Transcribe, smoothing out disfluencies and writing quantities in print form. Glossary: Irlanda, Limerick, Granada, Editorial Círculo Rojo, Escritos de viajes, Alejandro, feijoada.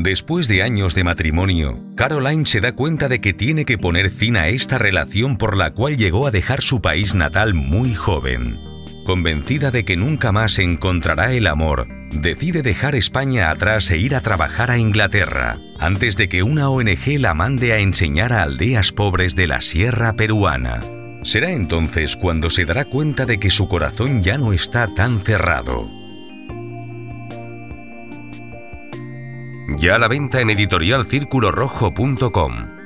Después de años de matrimonio, Caroline se da cuenta de que tiene que poner fin a esta relación por la cual llegó a dejar su país natal muy joven. Convencida de que nunca más encontrará el amor, decide dejar España atrás e ir a trabajar a Inglaterra, antes de que una ONG la mande a enseñar a aldeas pobres de la sierra peruana. Será entonces cuando se dará cuenta de que su corazón ya no está tan cerrado. Ya a la venta en editorialcirculorojo.com.